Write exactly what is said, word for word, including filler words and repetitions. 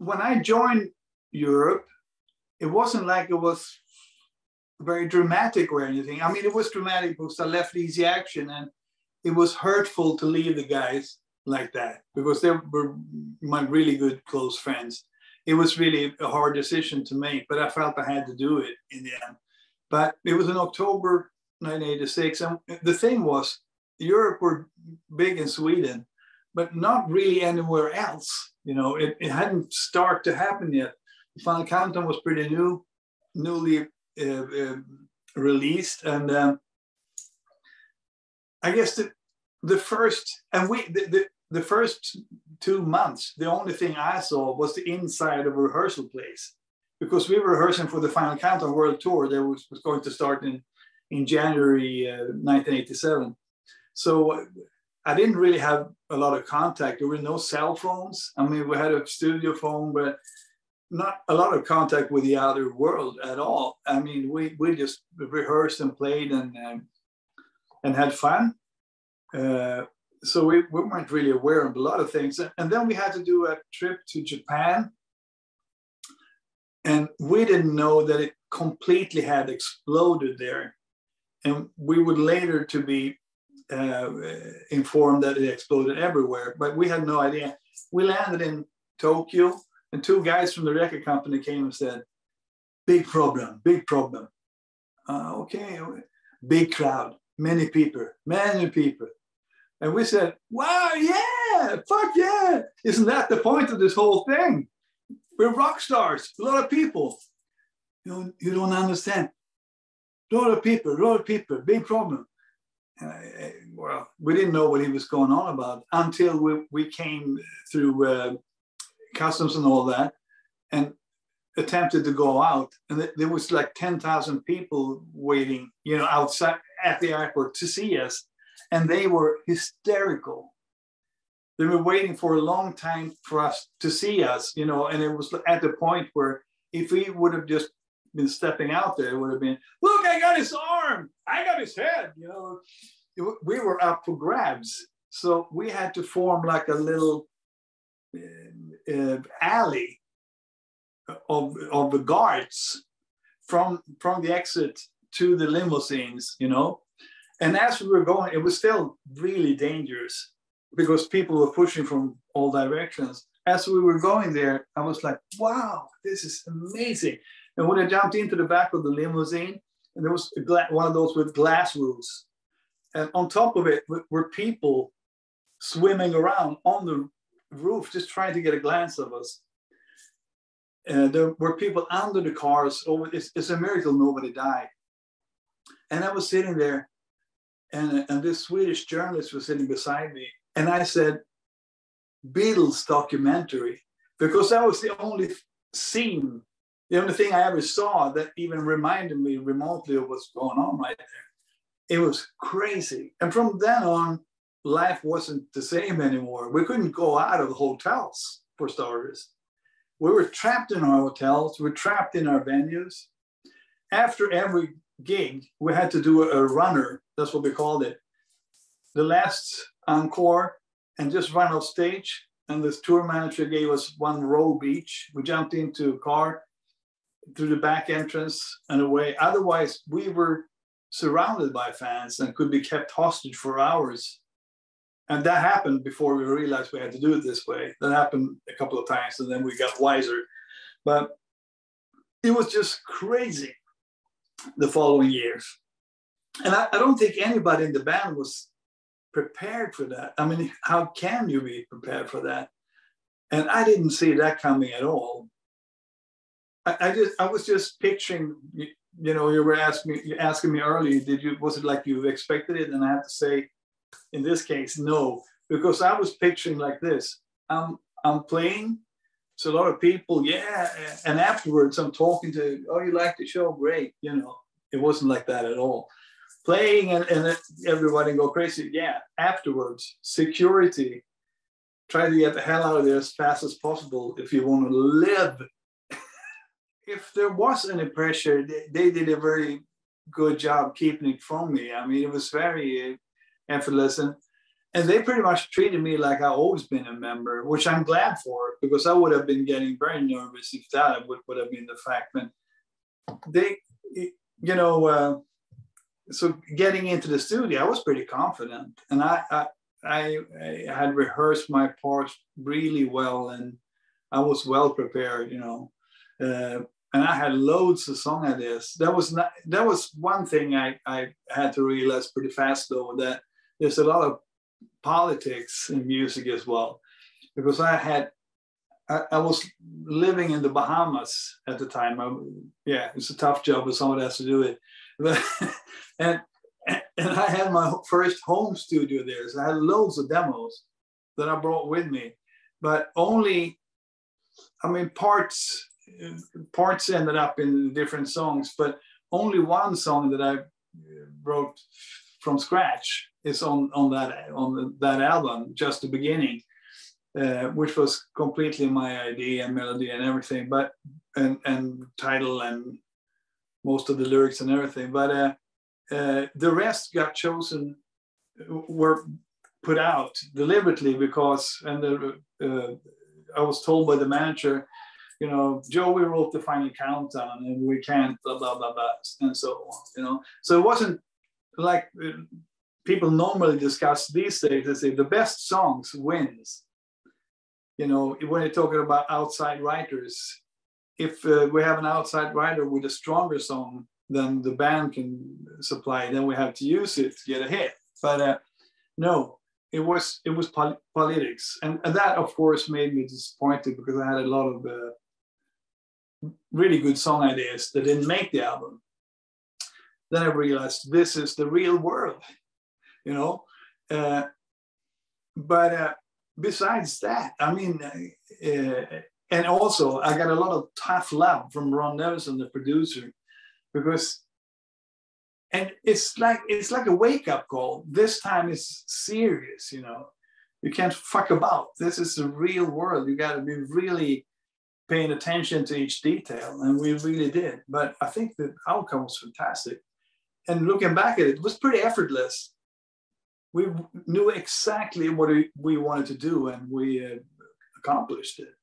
when I joined Europe, it wasn't like it was very dramatic or anything. I mean, it was dramatic because I left Easy Action, and it was hurtful to leave the guys like that because they were my really good close friends. It was really a hard decision to make, but I felt I had to do it in the end. But it was in October nineteen eighty-six, and the thing was, Europe were big in Sweden, but not really anywhere else. You know, it, it hadn't started to happen yet. The Final Countdown was pretty new, newly uh, uh, released, and uh, I guess the the first and we the, the the first two months, the only thing I saw was the inside of a rehearsal place, because we were rehearsing for the Final Countdown World Tour that was, was going to start in in January uh, nineteen eighty-seven. So I didn't really have a lot of contact. There were no cell phones. I mean, we had a studio phone, but not a lot of contact with the outer world at all. I mean, we, we just rehearsed and played and, and, and had fun. Uh, so we, we weren't really aware of a lot of things. And then we had to do a trip to Japan. And we didn't know that it completely had exploded there. And we would later to be Uh, informed that it exploded everywhere, but we had no idea. We landed in Tokyo, and two guys from the record company came and said, "Big problem, big problem." Uh, okay, big crowd, many people, many people. And we said, "Wow, yeah, fuck yeah. Isn't that the point of this whole thing? We're rock stars, a lot of people." You don't, you don't understand. A lot of people, a lot of people, big problem. Uh, well, we didn't know what he was going on about until we, we came through uh, customs and all that and attempted to go out. And th there was like ten thousand people waiting, you know, outside at the airport to see us. And they were hysterical. They were waiting for a long time for us to see us, you know, and it was at the point where if we would have just been stepping out there, it would have been, "Look, I got his arm, I got his head," you know. It, we were up for grabs. So we had to form like a little uh, uh, alley of, of the guards from, from the exit to the limousines, you know. And as we were going, it was still really dangerous because people were pushing from all directions. As we were going there, I was like, wow, this is amazing. And when I jumped into the back of the limousine, and there was a one of those with glass roofs. And on top of it were people swimming around on the roof, just trying to get a glance of us. And there were people under the cars. Oh, it's, it's a miracle nobody died. And I was sitting there, and, and this Swedish journalist was sitting beside me. And I said, "Beatles documentary," because that was the only scene. The only thing I ever saw that even reminded me remotely of what's going on right there. It was crazy. And from then on, life wasn't the same anymore. We couldn't go out of hotels, for starters. We were trapped in our hotels. We were trapped in our venues. After every gig, we had to do a runner. That's what we called it. The last encore, and just run off stage. And this tour manager gave us one row beach. We jumped into a car through the back entrance and away. Otherwise, we were surrounded by fans and could be kept hostage for hours. And that happened before we realized we had to do it this way. That happened a couple of times, and then we got wiser. But it was just crazy the following years. And I, I don't think anybody in the band was prepared for that. I mean, how can you be prepared for that? And I didn't see that coming at all. I just I was just picturing, you know, you were asking you asking me earlier, did you was it like you expected it? And I have to say, in this case, no, because I was picturing like this. I'm I'm playing, so a lot of people, yeah, and afterwards I'm talking to, "Oh, you like the show? Great," you know. It wasn't like that at all. Playing and, and everybody go crazy. Yeah, afterwards, security. Try to get the hell out of there as fast as possible if you want to live. If there was any pressure, they, they did a very good job keeping it from me. I mean, it was very effortless. And And they pretty much treated me like I've always been a member, which I'm glad for, because I would have been getting very nervous if that would, would have been the fact. But they, you know, uh, so getting into the studio, I was pretty confident. And I, I, I, I had rehearsed my parts really well, and I was well prepared, you know. Uh, and I had loads of song ideas. That was, not, that was one thing I, I had to realize pretty fast, though, that there's a lot of politics and music as well, because I had I, I was living in the Bahamas at the time. I, yeah, it's a tough job, but someone has to do it. But, and and I had my first home studio there, so I had loads of demos that I brought with me, but only, I mean, parts parts ended up in different songs, but only one song that I wrote from scratch is on on that on the, that album, just the beginning, uh, which was completely my idea and melody and everything, but and and title and most of the lyrics and everything. But uh, uh, the rest got chosen, were put out deliberately because, and the, uh, I was told by the manager, you know, Joe, we wrote The Final Countdown and we can't blah blah blah blah and so on, you know. So it wasn't like uh, people normally discuss these days. They say the best songs wins. You know, when you're talking about outside writers, if uh, we have an outside writer with a stronger song than the band can supply, then we have to use it to get a hit. But uh, no, it was it was pol politics, and, and that of course made me disappointed, because I had a lot of uh, really good song ideas that didn't make the album. Then I realized this is the real world, you know. Uh, but uh, besides that, I mean, uh, and also I got a lot of tough love from Ron Nevison, the producer, because, and it's like it's like a wake-up call. This time is serious, you know. You can't fuck about. This is the real world. You got to be really paying attention to each detail, and we really did. But I think the outcome was fantastic. And looking back at it, it was pretty effortless. We knew exactly what we wanted to do, and we uh, accomplished it.